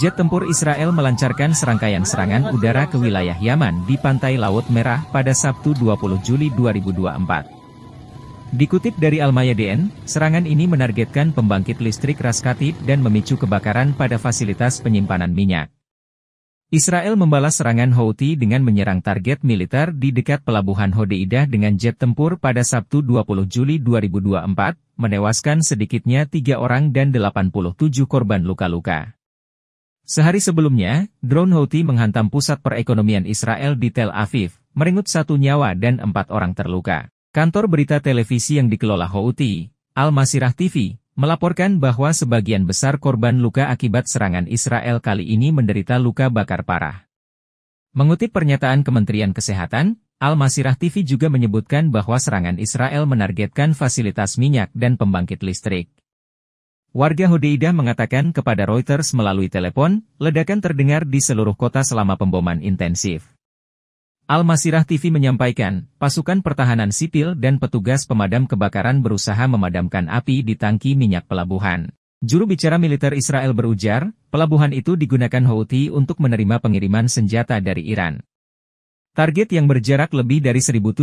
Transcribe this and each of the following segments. Jet tempur Israel melancarkan serangkaian serangan udara ke wilayah Yaman di Pantai Laut Merah pada Sabtu 20 Juli 2024. Dikutip dari Al-Mayadeen, serangan ini menargetkan pembangkit listrik Ras Katib dan memicu kebakaran pada fasilitas penyimpanan minyak. Israel membalas serangan Houthi dengan menyerang target militer di dekat pelabuhan Hodeidah dengan jet tempur pada Sabtu 20 Juli 2024, menewaskan sedikitnya 3 orang dan 87 korban luka-luka. Sehari sebelumnya, drone Houthi menghantam pusat perekonomian Israel di Tel Aviv, merenggut 1 nyawa dan 4 orang terluka. Kantor berita televisi yang dikelola Houthi, Al-Masirah TV, melaporkan bahwa sebagian besar korban luka akibat serangan Israel kali ini menderita luka bakar parah. Mengutip pernyataan Kementerian Kesehatan, Al-Masirah TV juga menyebutkan bahwa serangan Israel menargetkan fasilitas minyak dan pembangkit listrik. Warga Hodeidah mengatakan kepada Reuters melalui telepon, ledakan terdengar di seluruh kota selama pemboman intensif. Al-Masirah TV menyampaikan, pasukan pertahanan sipil dan petugas pemadam kebakaran berusaha memadamkan api di tangki minyak pelabuhan. Juru bicara militer Israel berujar, pelabuhan itu digunakan Houthi untuk menerima pengiriman senjata dari Iran. Target yang berjarak lebih dari 1.700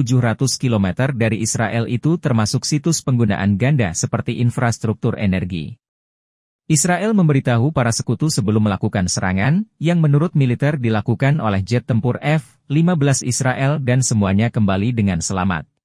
km dari Israel itu termasuk situs penggunaan ganda seperti infrastruktur energi. Israel memberitahu para sekutu sebelum melakukan serangan, yang menurut militer dilakukan oleh jet tempur F-15 Israel dan semuanya kembali dengan selamat.